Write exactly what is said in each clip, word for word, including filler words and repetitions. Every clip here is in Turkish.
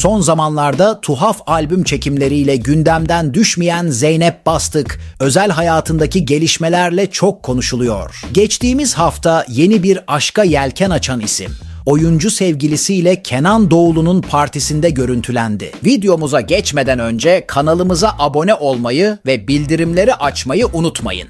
Son zamanlarda tuhaf albüm çekimleriyle gündemden düşmeyen Zeynep Bastık, özel hayatındaki gelişmelerle çok konuşuluyor. Geçtiğimiz hafta yeni bir aşka yelken açan isim, oyuncu sevgilisiyle Kenan Doğulu'nun partisinde görüntülendi. Videomuza geçmeden önce kanalımıza abone olmayı ve bildirimleri açmayı unutmayın.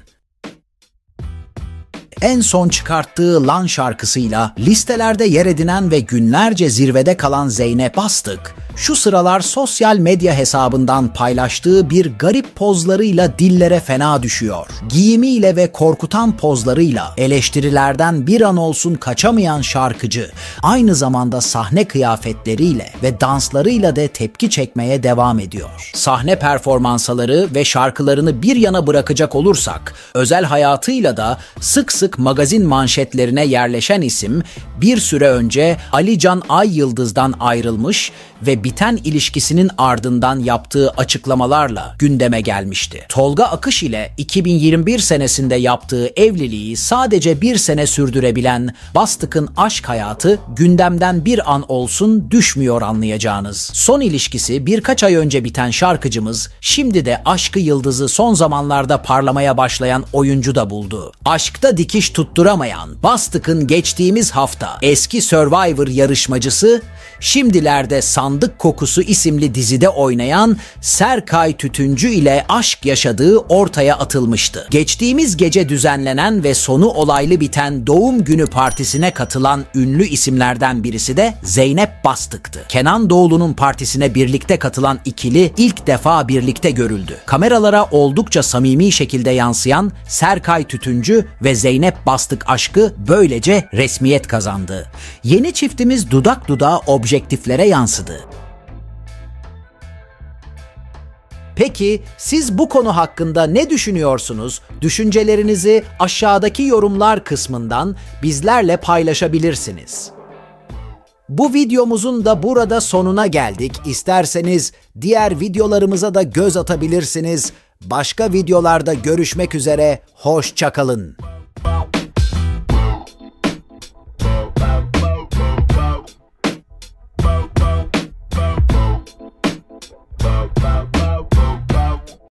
En son çıkarttığı Lan şarkısıyla listelerde yer edinen ve günlerce zirvede kalan Zeynep Bastık, şu sıralar sosyal medya hesabından paylaştığı bir garip pozlarıyla dillere fena düşüyor. Giyimiyle ve korkutan pozlarıyla eleştirilerden bir an olsun kaçamayan şarkıcı, aynı zamanda sahne kıyafetleriyle ve danslarıyla da tepki çekmeye devam ediyor. Sahne performansları ve şarkılarını bir yana bırakacak olursak, özel hayatıyla da sık sık magazin manşetlerine yerleşen isim bir süre önce Ali Can Ayyıldız'dan ayrılmış ve biten ilişkisinin ardından yaptığı açıklamalarla gündeme gelmişti. Tolga Akış ile iki bin yirmi bir senesinde yaptığı evliliği sadece bir sene sürdürebilen Bastık'ın aşk hayatı gündemden bir an olsun düşmüyor anlayacağınız. Son ilişkisi birkaç ay önce biten şarkıcımız şimdi de aşkı yıldızı son zamanlarda parlamaya başlayan oyuncu da buldu. Aşkta dikiş tutturamayan Bastık'ın geçtiğimiz hafta eski Survivor yarışmacısı, şimdilerde Sandık Kokusu isimli dizide oynayan Serkay Tütüncü ile aşk yaşadığı ortaya atılmıştı. Geçtiğimiz gece düzenlenen ve sonu olaylı biten doğum günü partisine katılan ünlü isimlerden birisi de Zeynep Bastık'tı. Kenan Doğulu'nun partisine birlikte katılan ikili ilk defa birlikte görüldü. Kameralara oldukça samimi şekilde yansıyan Serkay Tütüncü ve Zeynep Bastık aşkı böylece resmiyet kazandı. Yeni çiftimiz dudak dudağa objektiflere yansıdı. Peki siz bu konu hakkında ne düşünüyorsunuz? Düşüncelerinizi aşağıdaki yorumlar kısmından bizlerle paylaşabilirsiniz. Bu videomuzun da burada sonuna geldik. İsterseniz diğer videolarımıza da göz atabilirsiniz. Başka videolarda görüşmek üzere. Hoşça kalın.